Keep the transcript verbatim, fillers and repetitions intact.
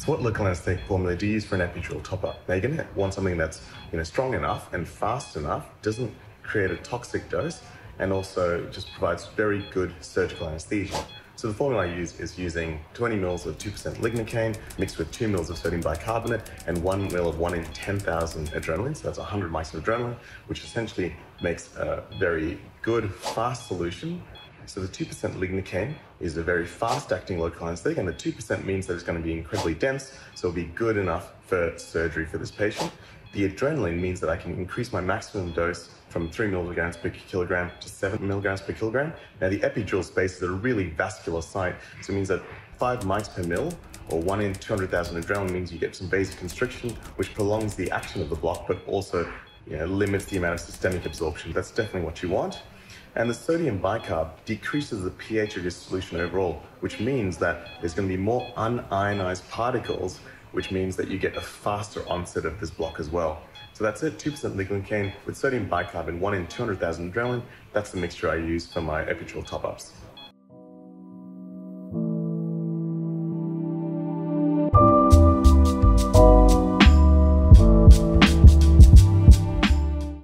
So what local anaesthetic formula do you use for an epidural top-up? Now, you're going to want something that's you know, strong enough and fast enough, doesn't create a toxic dose, and also just provides very good surgical anaesthesia. So the formula I use is using twenty mils of two percent lignocaine mixed with two mils of sodium bicarbonate and one mil of one in ten thousand adrenaline. So that's one hundred mics of adrenaline, which essentially makes a very good, fast solution. So the two percent lignocaine is a very fast-acting local anesthetic, and the two percent means that it's going to be incredibly dense, so it'll be good enough for surgery for this patient. The adrenaline means that I can increase my maximum dose from three milligrams per kilogram to seven milligrams per kilogram. Now, the epidural space is a really vascular site, so it means that five mics per mil, or one in two hundred thousand adrenaline, means you get some vasoconstriction, which prolongs the action of the block, but also you know, limits the amount of systemic absorption. That's definitely what you want. And the sodium bicarb decreases the pH of your solution overall, which means that there's going to be more unionized particles, which means that you get a faster onset of this block as well. So that's it, two percent lignocaine with sodium bicarb and one in two hundred thousand adrenaline. That's the mixture I use for my epidural top-ups.